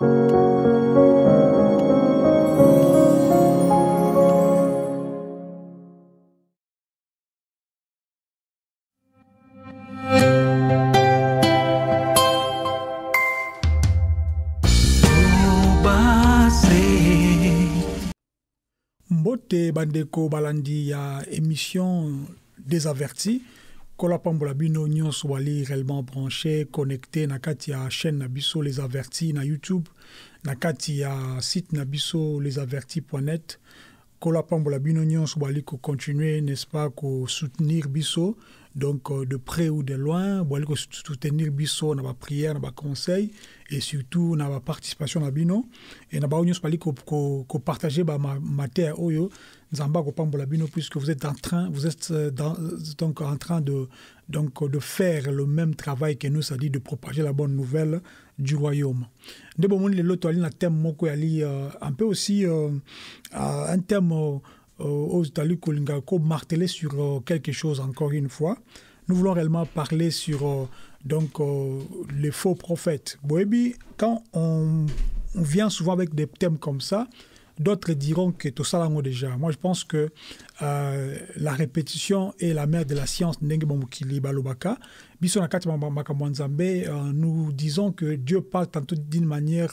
Bandeko balandi ya émission des avertis kolapambola bino nyonso wali réellement branché connecté na kati ya chaîne Nabissou les avertis na YouTube na kati ya site Nabissou lesavertis.net kolapambola bino nyonso wali ko continuer n'est-ce pas ko soutenir biso donc de près ou de loin wali ko soutenir biso na ba prière na ba conseil et surtout na ba participation na bino et na ba nyonso wali ko partager ba matière oyo Zamba kopambola bino puisque vous êtes en train de faire le même travail que nous, c'est-à-dire de propager la bonne nouvelle du royaume. De bon moment, l'autre allié un thème moko ali un peu aussi un thème aux Italiens kolinga ko marteler sur quelque chose encore une fois. Nous voulons réellement parler sur les faux prophètes. Boebi, quand on vient souvent avec des thèmes comme ça. D'autres diront que tout ça l'ango déjà. Moi, je pense que la répétition est la mère de la science. Nous disons que Dieu parle tantôt d'une manière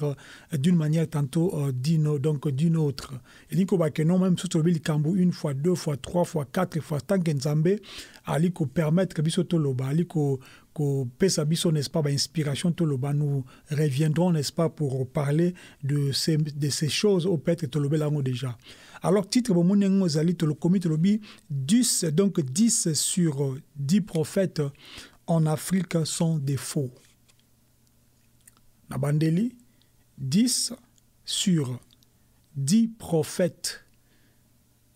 tantôt d'une autre. Et nous disons même si tu le une fois, deux fois, trois fois, quatre fois, tant que Nzambe ali ko permettre biso toloba, ali ko pesa biso n'est-ce pas inspiration toloba. Nous reviendrons n'est-ce pas pour parler de ces choses au peut-être toloba lango déjà. Alors titre bon mon zali tolokomi tolobi 10 donc 10 sur 10 prophètes en Afrique sont des faux. Nabandeli, 10 sur 10 prophètes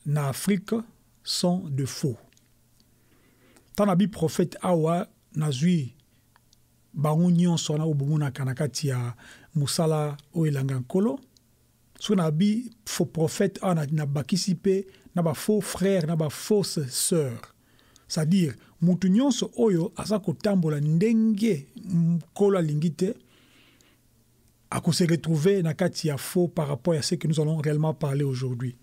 en Afrique sont des faux. Tanabi prophète awa nazui baunion sona obumuna kanakati ya musala oilangankolo. Sonabi faux prophète ana nabakisipe naba faux frère naba fausse sœur. C'est-à-dire, Moutounions oyo asako tambola ndenge kola lingite a ko se retrouver nakati ya faux par rapport à ce que nous allons réellement parler aujourd'hui.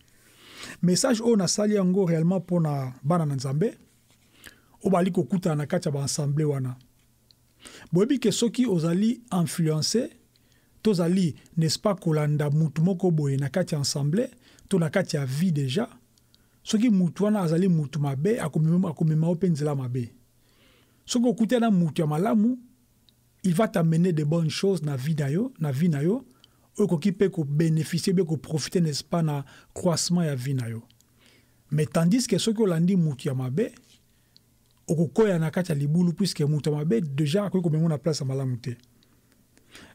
Message on a sali ango réellement pour na bana nzambe obali ko kuta nakati ya assemblée wana. Boebi ke soki ozali influencer tozali n'est-ce pas kolanda mutumoko boye nakati ya assemblée to nakati ya vie déjà. Ce qui mutuana azali mutumabe akomema openzela mabe. Ce qu'on écoute na mutuamalamu, il va t'amener de bonnes choses na vie nayo, okoki pe ko bénéficier be ko profiter n'est-ce pas na croissement ya vie nayo. Mais tandis que ce que landi mutuamabe, okokoya na kati libulu puisque mutuamabe déjà ko komema na place malamu te.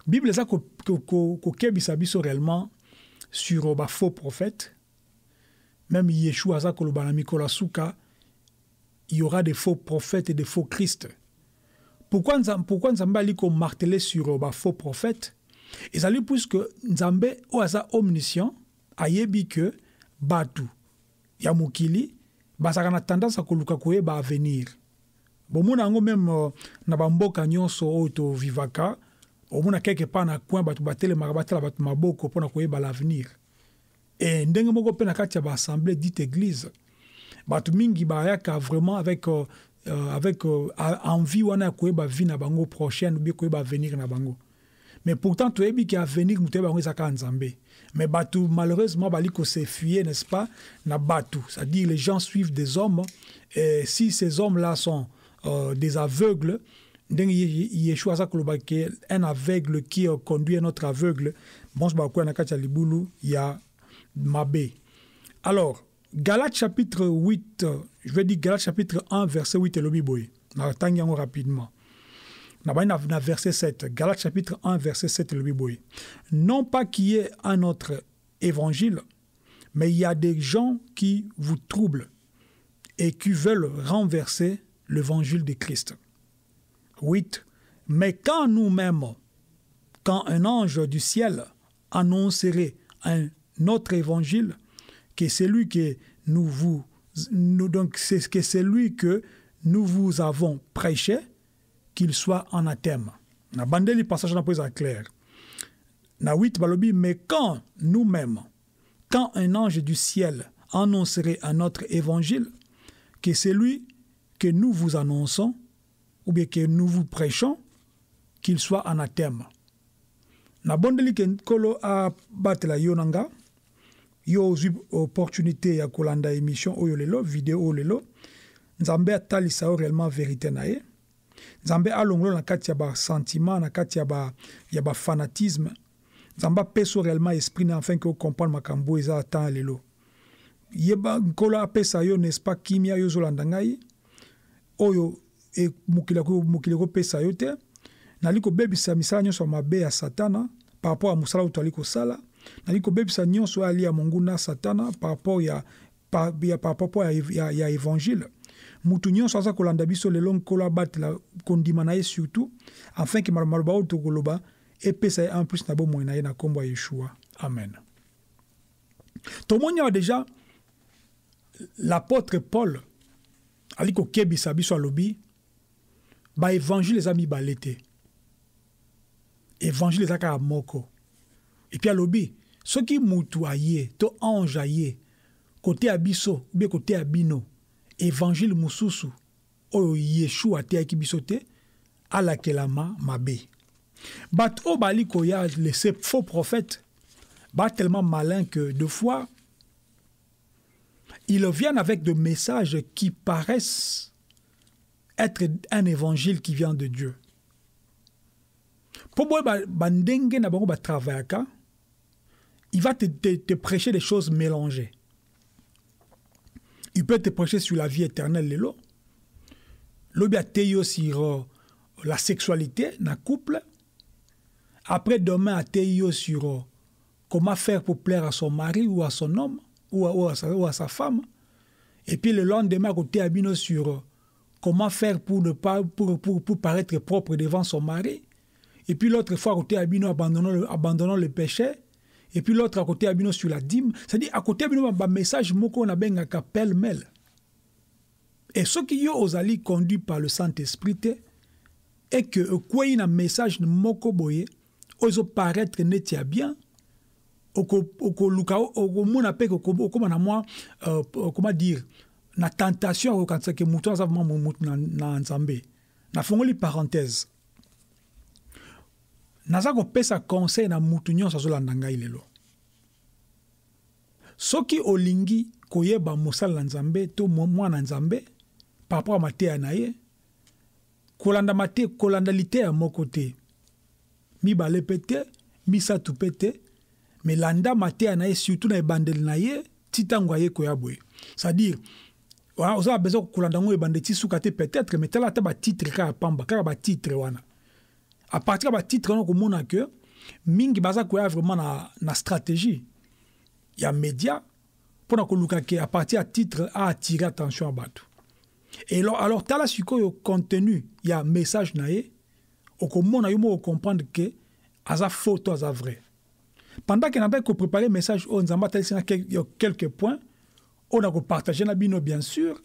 Bible ça ko kebisa biso réellement sur ba faux prophètes. Même Yeshua il y aura des faux prophètes et des faux Christ. Pourquoi Nzambe ali ko marteler sur ba faux prophètes? Et ça lui puisque Nzambe o aza omniscient ayebi que batu ya mokili basaka na tendance koluka koyeba avenir. Bon mona ngo même na bamboka nyonso oto vivaka omona quelque part na coin batu batele makabatela batu maboko pona koyeba l'avenir. Et ndenge moko pe na kati ya assemblée dite église batu mingi bayaka vraiment avec envie wana koyeba vie na bango prochaine bi koyeba venir na bango. Mais pourtant toyebi ki avenir mutu bango ezaka Nzambe. Mais batu malheureusement bali ko se fuyer n'est-ce pas na batu, c'est-à-dire les gens suivent des hommes et si ces hommes là sont des aveugles ndenge Yeshua zakoloba ke un aveugle qui conduit un autre aveugle bon ba ko na kati ya libulu ya Mabé. Alors, Galates chapitre 8, je vais dire Galates chapitre 1, verset 8 et le Biboé. N'attendons rapidement. N'a verset 7, Galates chapitre 1, verset 7 et le Biboé. Non pas qu'il y ait un autre évangile, mais il y a des gens qui vous troublent et qui veulent renverser l'évangile de Christ. 8. Mais quand nous-mêmes, quand un ange du ciel annoncerait notre évangile, que c'est lui que nous vous avons prêché, qu'il soit anathème. Abandonnez le passage dans la clair. Nawit Balobi, mais quand nous-mêmes, quand un ange du ciel annoncerait à notre évangile que c'est lui que nous vous annonçons, ou bien que nous vous prêchons, qu'il soit anathème. Nabondeli Kenkolo a battu la Yonanga, yo opportunité ya kolanda émission oyolelo vidéo olelo nzambe atalisa réellement vérité nae nzambe alongolo na kati ya ba sentiment na kati ya ba fanatisme nzambe peso réellement esprit na afin que comprendre makambo eza tant lelo yeba kola pesa yo n'est pas kimia yo zolanda ngai oyo e mukileko pesa yo te naliko bebisa misanyo so mabe ya satana par rapport à musala utaliko sala naliko bebisa nyonso ali ya monguna satana par rapport ya par rapport ya évangile mutu nyonso aza kolanda biso le long kola batla kondima na ye surtout afin que maloba oto koloba epesa ye en plus na bomoi na ye na kombo ya Yeshua. Amen. Tomoni déjà l'apôtre Paul aliko kebisa biso alobi ba évangile ezami balete évangile ezaka moko. Et puis à l'obi, ceux qui moutouaillé, to anjaillé, côté abisso, bien côté abino, évangile moussousou, o Yeshua te akibisote, à la kelama mabe. Bat o bali koya, ces faux prophètes, bat tellement malin que deux fois, ils viennent avec des messages qui paraissent être un évangile qui vient de Dieu. Pour moi, bandenge na bango ba travayaka. Il va te prêcher des choses mélangées. Il peut te prêcher sur la vie éternelle, l'élo. L'obéatéo sur la sexualité, dans le couple. Après, demain, atéo sur comment faire pour plaire à son mari ou à son homme ou à sa femme. Et puis, le lendemain, côté abino sur comment faire pour ne pas pour paraître propre devant son mari. Et puis, l'autre fois, côté abino abandonnant le péché. Et puis l'autre à côté abino sur la dîme, c'est-à-dire à côté abino ba message moko na benga kapel mel. Et ce qui yo ozali conduit par le Saint-Esprit est que quoi il a message moko boye, ozo paraître netia bien, oko luka oko mona pe oko comment na moi comment dire na tentation quand c'est que muto azavement muto na nzambe. Na fongoli parenthèse. Nazako pesa conseil na mutu nyonso azolanda ngai lelo. Soki olingi koyeba mosala na Nzambe to mwana Nzambe par rapport à mateya na ye kolanda mate kolanda litera mokote mi bale pete mi satu pete mais landa mateya na ye surtout na ebandeli na ye titango aye koyaboye. C'est-à-dire oza a besoin kolanda ngo ebandeli ti sukate peut-être mais tala ta ba titre ka pamba ka ba titre wana. À partir de titre, on a que mingi baza koya vraiment na stratégie. Il y a média pour que à partir de titre a attiré attention à bateau. Et alors tu as la suite au contenu, il y a message naé au comment on comprendre que aza photo aza vrai. Pendant qu'on avait préparé message on a quelques points, on a partagé na bino bien sûr.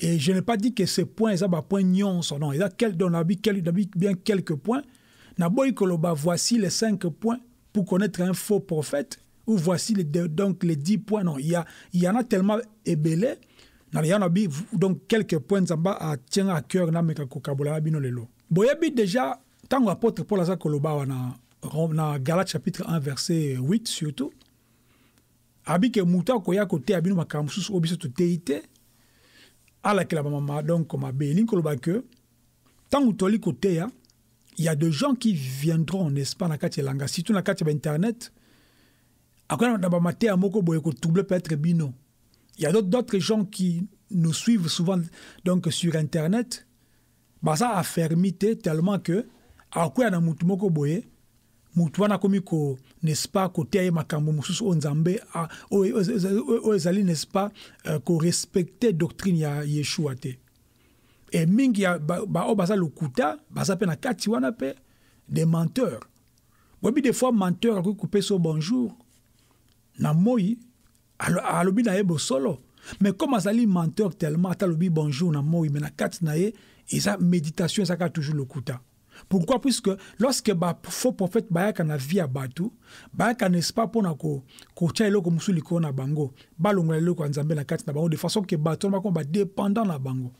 Et je n'ai pas dit que ces points, ils ont des points nyonso, non. Ils ont bien quelques points. Voici les 5 points pour connaître un faux prophète, ou voici donc les 10 points. Non, il y en a tellement ébélé. Il y en a donc quelques points qui tiennent à cœur. Déjà, tant que l'apôtre Paul a koloba dans Galates chapitre 1, verset 8 surtout, il y a des ala que la maman donc comme abelin kolobake tant utoli côté ya il y a des gens qui viendront n'est-ce pas na kati langa si tout na kati ba internet akona na ba mater moko boye ko trouble peut-être bino il y a d'autres gens qui nous suivent souvent donc sur internet ba ça affermité tellement que akwa na mutu moko boye mutu wana komi ko n'est-ce pas côté makambo mususu onzambe o ezali n'est-ce pas ko respecter doctrine ya Yeshua te et mingi ya ba o baza lokuta baza pe na kati wana pe des menteurs bobi des fois menteur ko couper so bonjour na moi alobi na yebo solo mais comme azali menteur tellement atalobi bonjour na moi mais na kati na ye esa méditation esa ka toujours lokuta Pourquoi? Puisque lorsque ba faux prophète ba yakana vie à batu, ba yakana espoir pour na ko kotia eloko musuli ko na bango, ba longola eloko nzambe na kati na bango de façon que batu ma ko ba dépendant na bango.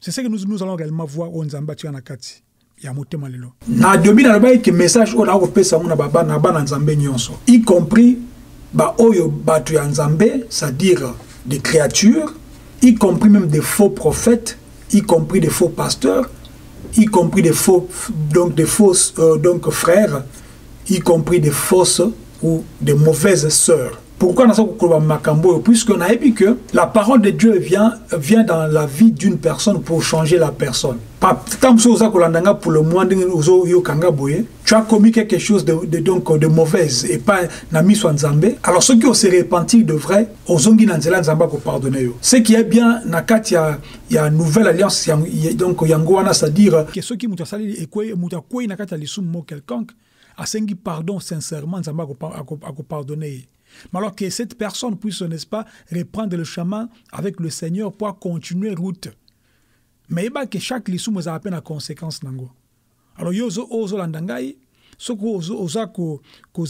C'est ce que nous allons réellement voir au nzambe tu na kati. Ya motema lelo. Na 2000 na ba ke message o na ko pesa mona baba na bana nzambe nyonso, y compris ba oyo batu ya nzambe, c'est-à-dire des créatures, y compris même des faux prophètes, y compris des faux pasteurs, y compris des faux frères, y compris des fausses ou des mauvaises sœurs. Pourquoi on a ça pour Makambo? Puisqu'on a vu que la parole de Dieu vient dans la vie d'une personne pour changer la personne. Pas tant que ça pour le moins tu as commis quelque chose de mauvais et pas nami soit nzambe. Alors ceux qui ont se repenti de vrai, ozongi nanzela nzamba ko pardonner yo. Ce qui est bien nakati ya nouvelle alliance donc yango wana c'est-à-dire que ceux qui mutasali ekwe mutakoi nakati lisumo quelconque asengi pardon sincèrement nzamba ko pardonner. Mais alors que cette personne puisse, n'est-ce pas, reprendre le chemin avec le Seigneur pour continuer route. Mais il y a que chaque lissou a à peine la conséquence. Alors, il y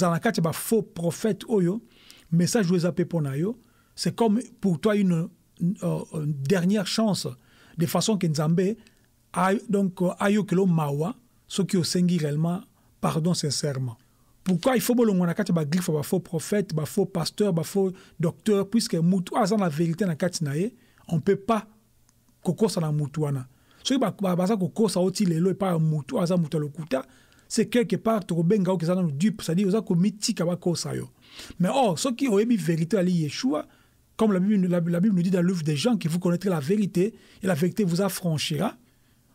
a des faux prophètes, message que vous avez pour nous, c'est comme pour toi une dernière chance, de façon que Nzambe a donc ayokelo mawa, ce qui est réellement, pardon sincèrement. Pourquoi il faut que l'on ait des griffes, des faux prophètes, des faux pasteurs, des faux docteurs, puisque Moutou a la vérité dans Katinae, on ne peut pas cocoser dans Moutouana. Ce qui est cocoser aussi les lois par Moutou a Moutalokuta, c'est quelque part trop bengao qui est dans le dupe, c'est-à-dire que c'est mythique à Kosayo. Mais or, ceux qui ont eu vérité à Yeshua, comme la Bible nous dit dans l'œuvre des gens, que vous connaîtrez la vérité et la vérité vous affranchira.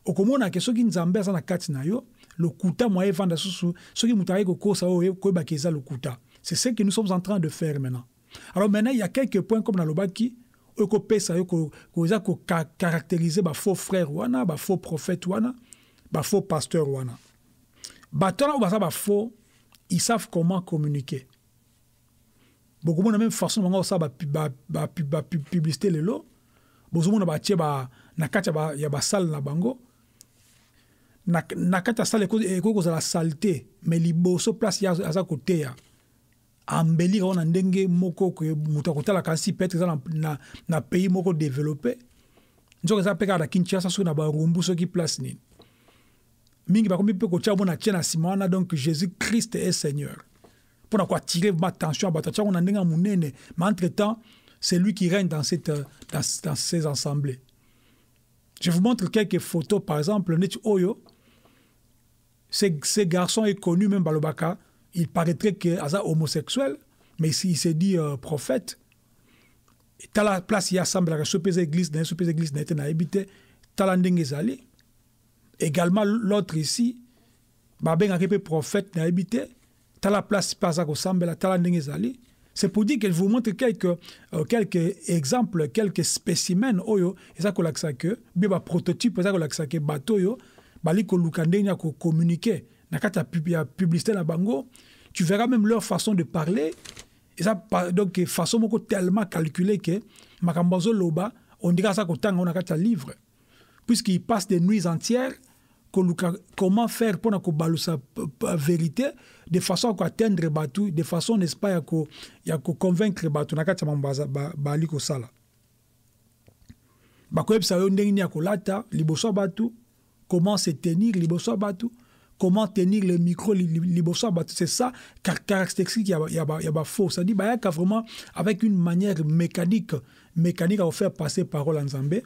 Au commun, ceux qui nous embêtent dans Katinae, le kuta moyen vendre sous ce qui mutare ko ça bakeza le kuta. C'est ce que nous sommes en train de faire maintenant. Alors maintenant il y a quelques points comme dans le baki ko pesa ko za ko caractériser ba faux frère wana, ba faux prophète wana, ba faux pasteur wana. Ba tona ou ba faux, ils savent comment communiquer. Beaucoup de la même façon on ça ba publicité le lot. Beaucoup de ba tie ba na kata ba ya ba sale na bango. Nakata sale ekoko za la saleté mais liboso place ya za côté ya ambeli on ndenge moko ko muta kotala kasi peut-être na pays moko développé njoka za peka da Kinshasa so na ba rumbu so ki place ni mingi ba kombi pe ko tchabona tchena simana donc Jésus Christ est Seigneur pour quoi attirer ma attention ba tcha on ndenga munene mais entre-temps c'est lui qui règne dans ces assemblées. Je vous montre quelques photos, par exemple, Oyo, ce garçon est connu, même Balobaka, il paraîtrait qu'il est homosexuel, mais il s'est dit prophète. Il la place, il assemble la église, dans l'église, il habité, il également, l'autre ici, il est prophète, il habité, il la place, il. C'est pour dire que je vous montre quelques exemples, quelques spécimens. Oyo, et ça que bien prototype, ça que bateau yo, bali ko lukandenya ko communiquer. Nakata publicité na bango, tu verras même leur façon de parler. Et ça donc façon moko tellement calculée que makambazo loba, on dira ça ko tanga nakata livre, puisqu'ils passent des nuits entières. Comment faire pour que sa vérité de façon à atteindre Batou, de façon n'est-ce pas à convaincre Batou nakati mambaza bali ko sala bakoyeb sa yo ndenge ya kolata liboso Batou comment se tenir liboso Batou comment tenir le micro liboso Batou c'est ça caractéristique ya ba faux ça dit ba ya vraiment avec une manière mécanique à vous faire passer parole en Zambie.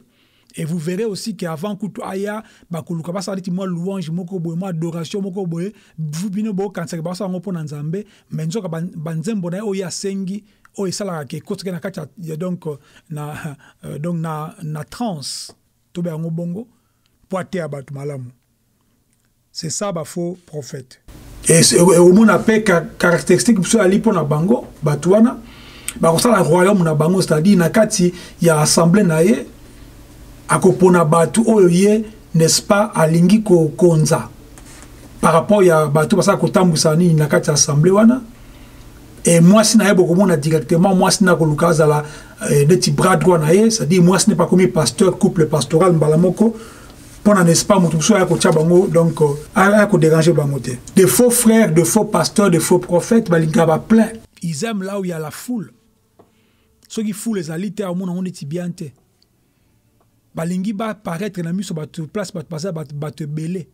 Et vous verrez aussi qu'avant Koutou Aya, Bakuluka, ça dit moi louange, Mokoboe, moi adoration, Mokoboe, vous bino bo quand c'est que ça on prend en Zambé, mais nous avons Banzembona, Oya Sengi, Oya Salaka, Kotskena Kacha, donc na trans, Tobé Angobongo, Poité Abat Malam. C'est ça, bah faux prophète. Et au moins, on appelle caractéristique, pour Ali Pona Bango, Batouana, Bakosala Royaume na Bango, c'est-à-dire Nakati, il y a assemblée naé. Akopona batu oyoye n'est-ce pas alingi ko konza par rapport ya batu basa ko tambusani na kati assemblée wana et moi si naye boko mona directement moi si na ko lukaza la de ti bras droit naye c'est à dire moi ce n'est pas comme pasteur couple pastoral mbalamoko pour n'en pas donc à déranger bangoté. Des faux frères, de faux pasteurs, de faux prophètes, va plein. Ils aiment là où il y a la foule. Ceux qui foulent les alités au monde on est tibianté. Balingi va paraître na miso ba tu place ba passer ba te belé.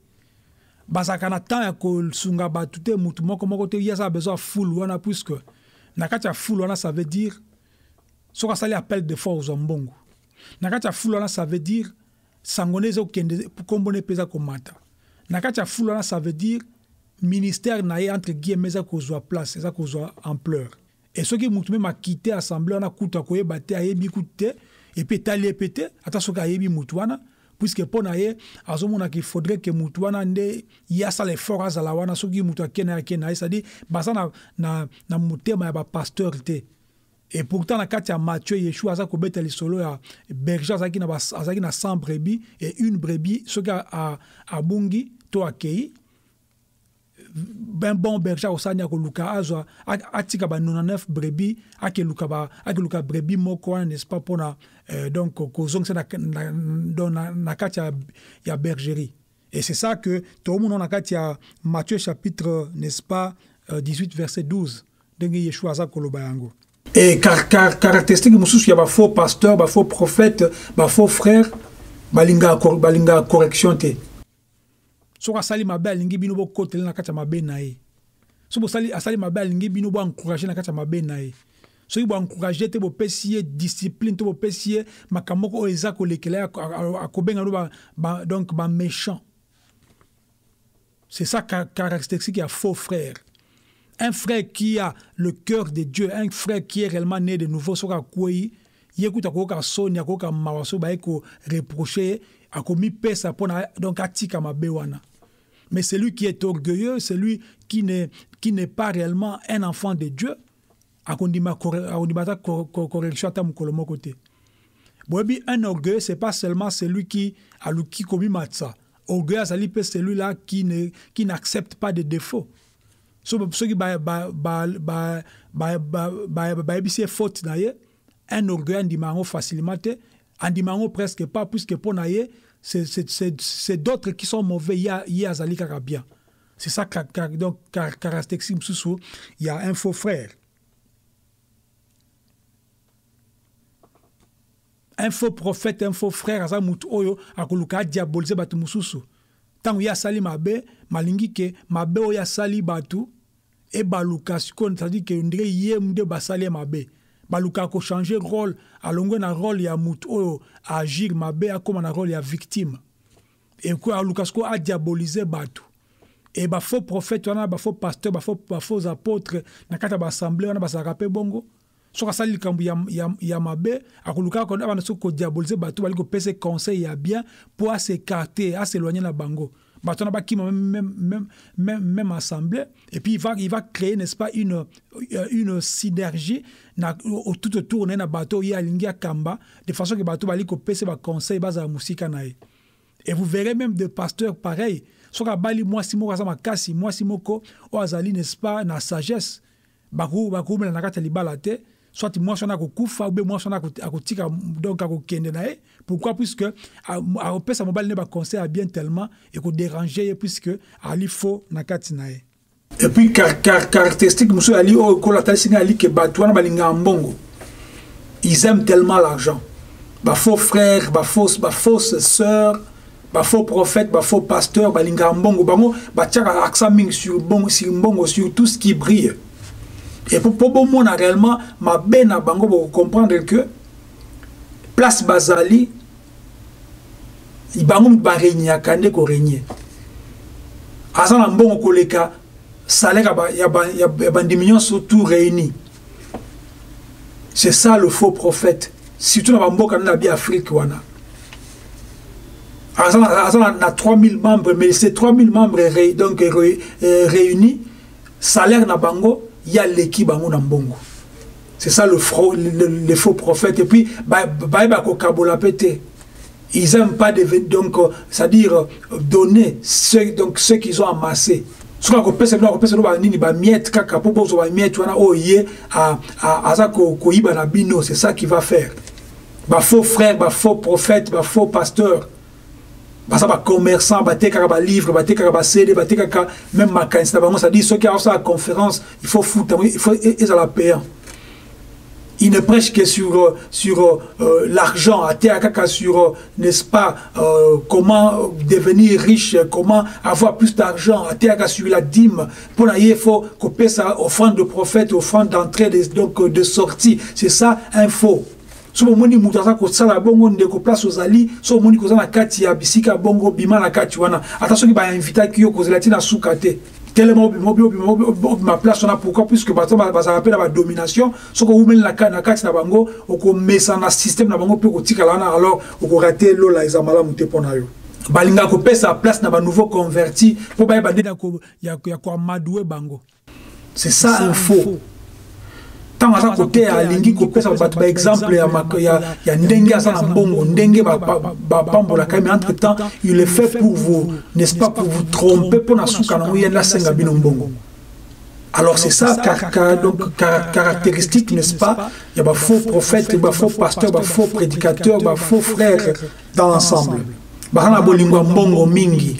Basaka na temps ya ko sunga ba tout mutu moko moko te ya ça besoin foule wana puisque na kati ya foule wana ça veut dire soka sali appel de force aux mbongo. Na kati ya foule wana ça veut dire sangoneza okende kombone pesa komata. Na kati ya foule wana ça veut dire ministère na ye entre guillemets ça ko zo place ça ko zo ampleur. Et ceux qui mutu même a quitté assemblée on a kuta ko yebate ayebi kuté. Et puis, tu as les pétés, attention à Yebi Moutouana, puisque pour Naye, à ce moment-là, il faudrait que Moutouana ait les forts à Zalawana, ceux qui Moutouana Kenaï, c'est-à-dire, Bazana n'a mouté, mais il pasteur. Et pourtant, la carte à Matthieu, Yeshua, ça qu'on bête les solos à Berger, ça qui n'a 100 brebis, et une brebis, ceux qui à Bungi, toi à Kei, ben bon Berger, au Sanya, au Lucas, à Tikaba 99 brebis, à Kelukaba, à Keluka brebis, Mokoan, n'est-ce pas pour la. Donc, il y a bergerie. Et c'est ça que tout le monde a dit à Matthieu chapitre, n'est-ce pas, 18, verset 12. Et caractéristique, il y a faux pasteur, faux prophète, faux frère, balinga correction. Si vous avez ma belle, vous avez ma belle. Si vous avez ma belle, vous encouragez ma belle. Soki bo encourager te bo pesier discipline te bo pesier makamoko eza ko lekela akobenga no donc ba méchant. C'est ça caractéristique y a faux frère. Un frère qui a le cœur de Dieu, un frère qui est réellement né de nouveau soka koyi, yekuta ko ka sonia ko ka mawaso ba ko reprocher akomi pesa pona donc atika mabewana. Mais celui qui est orgueilleux, celui qui n'est pas réellement un enfant de Dieu. Un orgueilleux, ce n'est pas seulement celui qui a le qui commis matza. Orgueilleux, c'est celui-là qui n'accepte pas de défauts. Ceux qui ont faute, un orgueilleux, on facilement, on presque pas, puisque pour c'est d'autres qui sont mauvais, il y a Zali Karabia. C'est ça, donc, caractéristique, il y a un faux frère. Un faux prophète, un faux frère, asa mutu oyo akoluka diaboliser batu mususu. Tangu ya sali mabe, malingi ke mabe oya sali batu et baluka sikon, c'est-à-dire que ndire yemde basali mabe. Baluka ko changer rôle, alongo na rôle ya mutu oyo agir mabe akoma na rôle ya victime. Et ko aluka sko a diaboliser batu. Et ba faux prophète wana ba faux pasteur, ba faux apôtre na kata ba assemblée wana ba sakape bongo. Soka sali kambu ya mabe akuluka ko abana soko diaboliser batu baliko pese conseil ya bien pour s'écarter à s'éloigner la bango batu na baki même assemblée et puis il va créer n'est-ce pas une synergie tout autour na bato ya lingia kamba de façon que batu baliko pese ba conseil baza musika nae. Et vous verrez même des pasteurs pareils soka bali moi simoko za makasi moi simoko o azali n'est-ce pas na sagesse baku na nakata libalate. Soit moi je suis un koufa ou moi je suis un koutika donc un koukenenae. Pourquoi? Puisque à repère sa mobile ne va conseiller bien tellement et qu'on dérange puisque ali faux nakatinae. Et puis caractéristique monsieur ali au collatalising ali que batouana balinga mbongo. Ils aiment tellement l'argent. Bah faux frères, bah fausse sœurs, bah faux prophètes, bah faux pasteurs, balinga mbongo bango bah tchaka accent ming sur bon sur mbongo sur tout ce qui brille. Et pour moi, réellement, ma benne à Bango pour comprendre que place Bazali, il va régner, il va régner. Azan a bon collègue, salaire il y a des millions surtout réunis. C'est ça le faux prophète. Surtout dans Bambo, quand on a bien Afrique, on a 3000 membres, mais ces 3000 membres donc réunis, salaire na Bango. Il y a l'équipe en Bongo. C'est ça le faux prophète. Et puis, ils n'aiment pas, c'est-à-dire, donner donc, ce qu'ils ont amassé. Ce qu'on peut c'est ça qu'il va faire. Faux frère, faux prophète, faux pasteur. Parce que commerçant, livre, CD, même ça dit, ceux qui ont ça à la conférence, il faut foutre, il faut ils ont la paix. Ils ne prêchent que sur l'argent, à terre, sur, n'est-ce pas, comment devenir riche, comment avoir plus d'argent, à terre, sur la dîme. Pour la il faut couper sa offrande de prophète, offrande d'entrée, donc de sortie. C'est ça, un faux. Si vous avez c'est ça un faux. Tant à côté à lingi couper ça par exemple il y a ndenge ça na bongo ndenge ba pambola mais entre temps il le fait pour vous n'est-ce pas pour vous tromper pour na souka na yenda senga bino bongo. Alors c'est ça donc caractéristique n'est-ce pas il y a ba faux prophète ba faux pasteur ba faux prédicateur ba faux frère dans l'ensemble. Bahana bolingwa mbongo mingi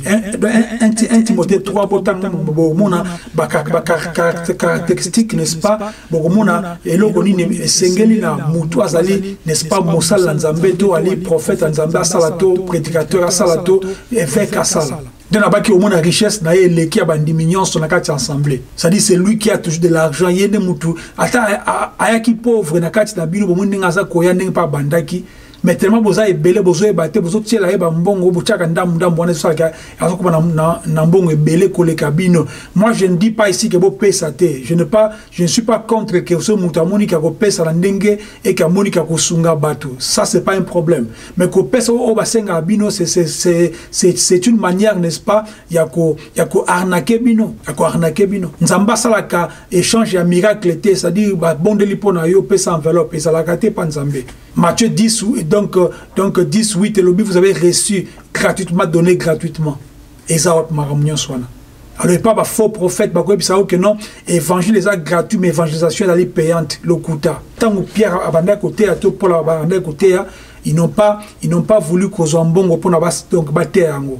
Timothée 3 botan bomona caractéristique n'est-ce pas bomona eloko nini esengeli na mutu azali n'est-ce pas mosala nzambe to ali prophète nzambe salato prédicateur salato évêque asala de na baki omona richesse na ye leki abandiminion sona kati ensemble ça dit c'est lui qui a toujours de l'argent yende mutu ata ayaki pauvre na kati na bino bomunde ngaza koya ndenge pa bandaki. Mais tellement vous avez belé, vous avez battu, vous avez bambongo, vous avez bambongo. Moi, je ne dis pas ici que vous pesatez. Je ne suis pas contre que vous moutamoni ka pesalandenge et que monika kusunga batu. Ça, c'est pas un problème. Mais que pesa obasenga bino, c'est une manière, n'est-ce pas, yako arnaquer bino, Nzamba salaka échange ya miracle té, c'est-à-dire bon de liponayo pesa enveloppe et salakate panzambe. Matthieu 10 donc 18 et le but vous avez reçu gratuitement donné gratuitement et ça va maramion soana alors il pas bah faux prophète bah quoi puis ça que non évangile les actes gratuits mais évangélisation elle est payante le coûta tant que Pierre abandonné côté à tout pour abandonné côté ils n'ont pas voulu qu'aux ambongo pour na bas donc battre ango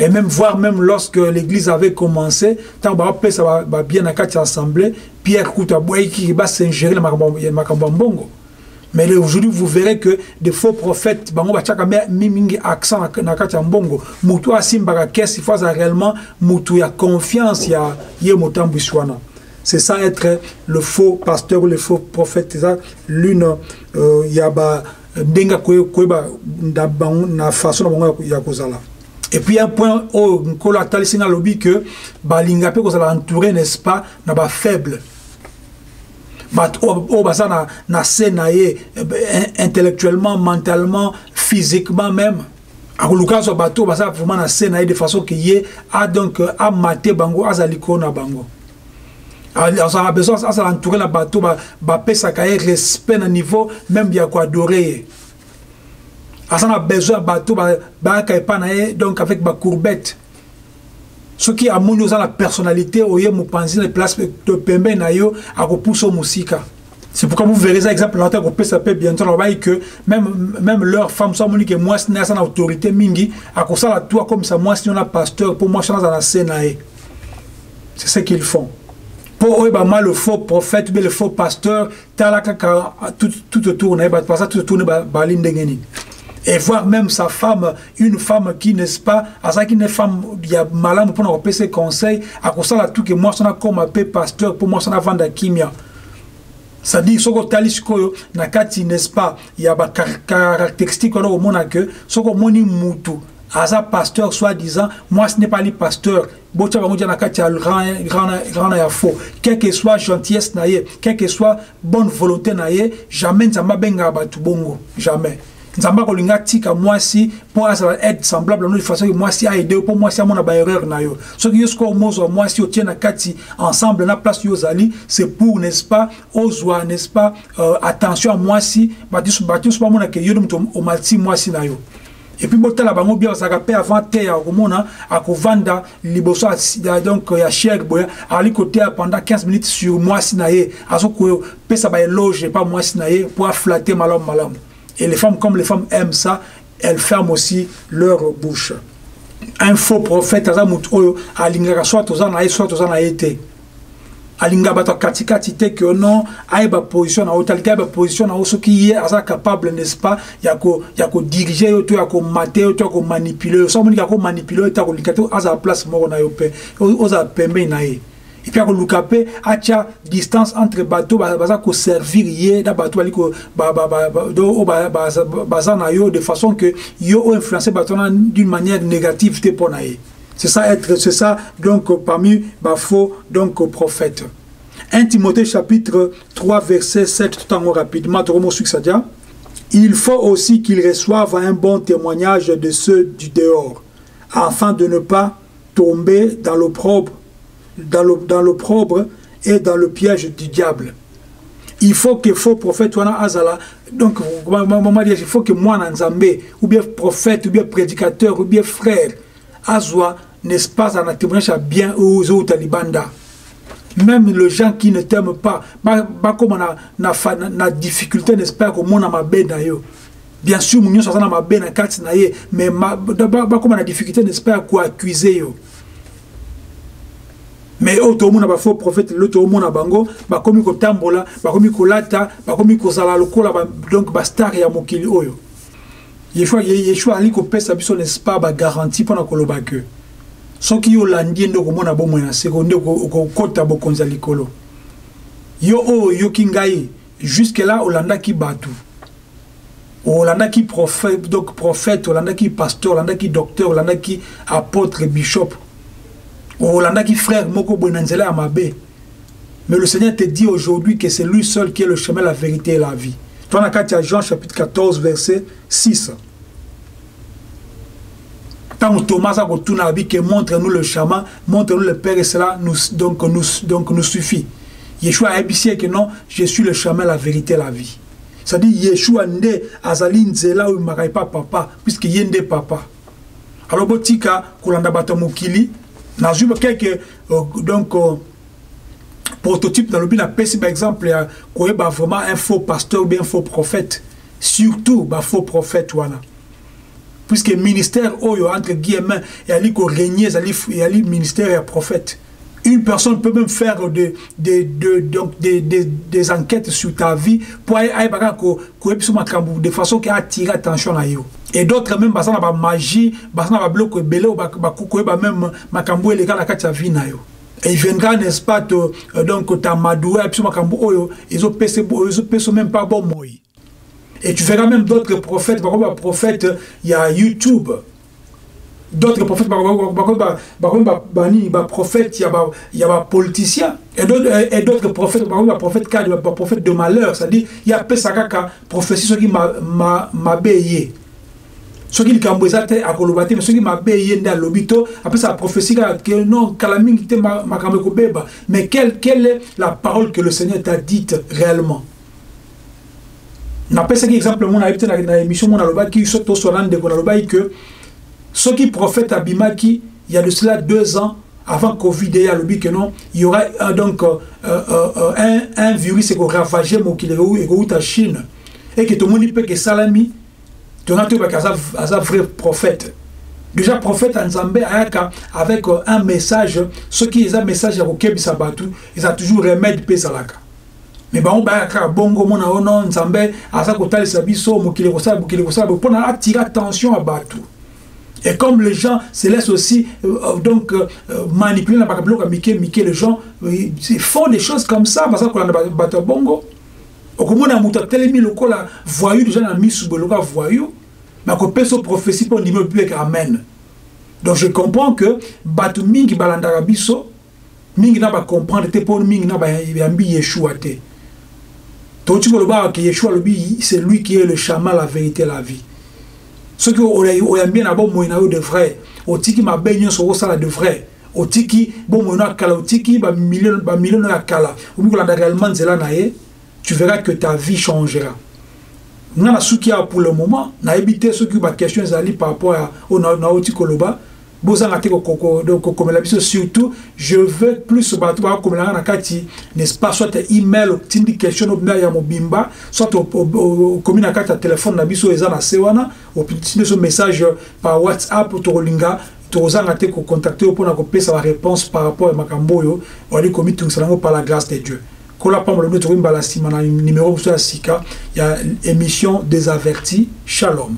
et même voir même lorsque l'église avait commencé tant bah après ça va bien à quatre assemblées Pierre coûta boy qui va s'ingérer marambongo. Mais aujourd'hui, vous verrez que des faux prophètes, ils ont un accent dans le cas de Mbongo. Ils ont confiance dans le cas de Mbongo. C'est ça être le faux pasteur ou le faux prophète. C'est ça l'une, il y a une façon de faire ça. Et puis un point où on a dit que l'ingapé est entouré, n'est-ce pas, est faible. Intellectuellement, mentalement, physiquement même. Alors Lucas soit bateau, basa vraiment na scène de façon qu'il y a donc à mater bango, à zalikona bango. Alors ça a besoin à s'entourer la bateau, ba pesa kaye respect na niveau même bien quoi adorer. À ça a besoin bateau, ba kaye pas naie donc avec ba courbette. Ce qui a montré la personnalité, oye mou penser les places de pembe na yo à repousser musique. C'est pourquoi vous verrez ça exemple l'antenne qu'on peut s'appeler bientôt là-bas que même leurs femmes sont moniques moins n'a son autorité mingi à cause la toi comme ça moi si on a pasteur pour moi chance dans la scène. C'est ce qu'ils font. Pour oye bah mal le faux prophète mais le faux pasteur talaka tout autour na ba pas ça tout tourner ba lindengeni. Et voir même sa femme, une femme qui, n'est-ce pas, à ça qui n'est femme, il y a malade pour nous repérer ses conseils, à cause de ça, tout que moi, ça n'a comme appelé pasteur, pour moi, ça n'a vendu à Kimia. Ça dit, ce qu'on talise, n'est-ce pas, il y a des caractéristiques, alors, au monde, que, ce qu'on moni moutu, à ça, pasteur, soi-disant, moi, ce n'est pas le pasteur, Bocha va nous dire, Nakati, grand à faux, quelle que soit gentillesse, naïe, quelle que soit bonne volonté, naïe, jamais, ça m'a benga, batu bongo, jamais. Nzamba kolinga tika moi si pour être semblable à nous de façon que moi si a aidé pour moi si à mon erreur na yo. Ce qui est au moi si au tien na kati ensemble na place yozali c'est pour n'est-ce pas ozoa n'est-ce pas attention à moi si battus pas mon accueil au malti moi si na yo. Et puis botel la bango bien ça rappelle avant terre au mona à kovanda liboso donc ya cher boya ali côté pendant 15 minutes sur moi si na ye azoko pesa ba loge pas moi si na ye pour flatter malhomme. Et les femmes, comme les femmes aiment ça, elles ferment aussi leur bouche. Un faux prophète alinga soit tozana soit tozana été alinga bata katikati te que non aiba position na otalga ba position na oso qui est asa capable, n'est-ce pas, yako diriger auto yako mater auto yako manipuler so monika ko manipuler ta ko likato asa place moko na yo pe oza pembe na ye. Et puis Lucapé a distance entre bateau baza ko servir hier da bateau aliko baza na yo de façon que yo influencer bateau d'une manière négative te ponaye. C'est ça être, c'est ça donc parmi ba faux donc prophète. 1 Timothée chapitre 3 verset 7 tout en rapidement trop ça dit il faut aussi qu'ils reçoivent un bon témoignage de ceux du dehors afin de ne pas tomber dans l'opprobre et dans le piège du diable. Il faut que faux prophète wana azala donc il faut que moi nanzambe ou bien prophète ou bien prédicateur ou bien frère azwa n'est-ce pas en témoignage bien aux autres talibanda. Même les gens qui ne t'aiment pas comme on a difficulté n'est-ce pas comme on a ma benda yo. Bien sûr mon ça na ma benda carte na ye mais comme on a difficulté n'est-ce pas quoi accuser yo. Mais autre monde a faux prophète, l'autre monde a bango, bah comme il tambola, bah comme il colata, bah comme il cosala lokola, donc bastar ya mokili oyo. Yeshua ali ko pesa biso n'est-ce pas ba garantie pendant koloba que. So ki yo landi ndoko mona bomo na seconde ko kota bo konza likolo. Yo o yo kingai jusque là Olanda ki batu. Olanda ki prophète, donc prophète, Olanda ki pasteur, Olanda ki docteur, Olanda ki apôtre, bishop. Olanda qui frère moko bonanzele amabe. Mais le Seigneur te dit aujourd'hui que c'est lui seul qui est le chemin, la vérité et la vie. Toi na kati ya Jean chapitre 14 verset 6. Tant Thomas a retourné à vie que montre-nous le chemin, montre-nous le Père et cela nous suffit. Yeshua a dit que non, je suis le chemin, la vérité et la vie. C'est-à-dire Yeshua nde azali nzela ou makai pa papa puisque yende papa. Alors botika kolanda batamukili dans quelques prototypes dans le but de par exemple vraiment un faux pasteur ou bien un faux prophète surtout un faux prophète voilà puisque le ministère entre guillemets et ali ko régner ali ministère et prophète une personne peut même faire des enquêtes sur ta vie pour aller par de façon qui attire l'attention à yo. Et d'autres même basana ba magie basana ba bloc belé ou ba koukoé ba même makambo et les gars la kati vie na yo et il viendra n'est-ce pas donc tamadou et puis makambo oyo ils ont pesé même pas bon moi et tu verras même d'autres prophètes par exemple prophète il y a YouTube d'autres prophètes par exemple prophète il y a politicien et d'autres prophètes par exemple prophète de malheur c'est à dire il y a pesa kaka prophétie ce qui m'a béyé. Ce qui mais ce qui m'a payé dans l'hôpital, après sa prophétie, que non, mais quelle est la parole que le Seigneur t'a dite réellement? N'appelle ça exemple, mon habité dans l'émission, mon aloba qui saute au solan de Gonaloba, que ce qui prophète Abimaki, il y a de cela 2 ans avant Covid, il y a que non, il y aura donc un virus qui ravageait mon qu'il est Chine et que tout le monde peut que salami. Tu n'as pas vrai prophète. Déjà, prophète Nzambe avec un message, ce qui est un message à Rokebi Sabatou, ils ont toujours remède Pesalaka. Mais bon, bongo mona onon Nzambe, Azakotale Sabiso, Mokilekosa, Mokilekosa, pour attirer attention à Batou. Et comme les gens se laissent aussi donc manipuler la bacabloca, les gens font des choses comme ça, parce qu'on a battu bongo. Au moment où tu as tellement le col à voyou, déjà mis sous le col à voyou, mais qu'on peut se prophétiser pour dire plus qu'amen. Donc je comprends que Batuming qui balandera biso, Ming n'a pas comprendre, t'es pour Ming n'a pas ambi Yeshua t'es. Donc tu vois le bas que Yeshua le bi, c'est lui qui est le chemin, la vérité, la vie. Ce que on aime bien d'abord moi de vrai, au tiki ma baignon sur au sala de vrai, au tiki bon moi na kala, au tiki ba million na kala, au bout la réellement c'est là naie. Tu verras que ta vie changera. Nous avons ce qu'il y a pour le moment, nous avons évité ce qui est question par rapport à Naoti Koloba, surtout, je veux plus comme la nakati, n'est-ce pas, soit email, question, soit commune à téléphone, message par WhatsApp ou Tolinga. Vous avez contacté pour apporter sa réponse par rapport à Macamboyo, on est commis tout cela par la grâce de Dieu. Quand la parole nous trouve une balastime, on a un numéro sur la SICA, il y a émission des avertis. Shalom.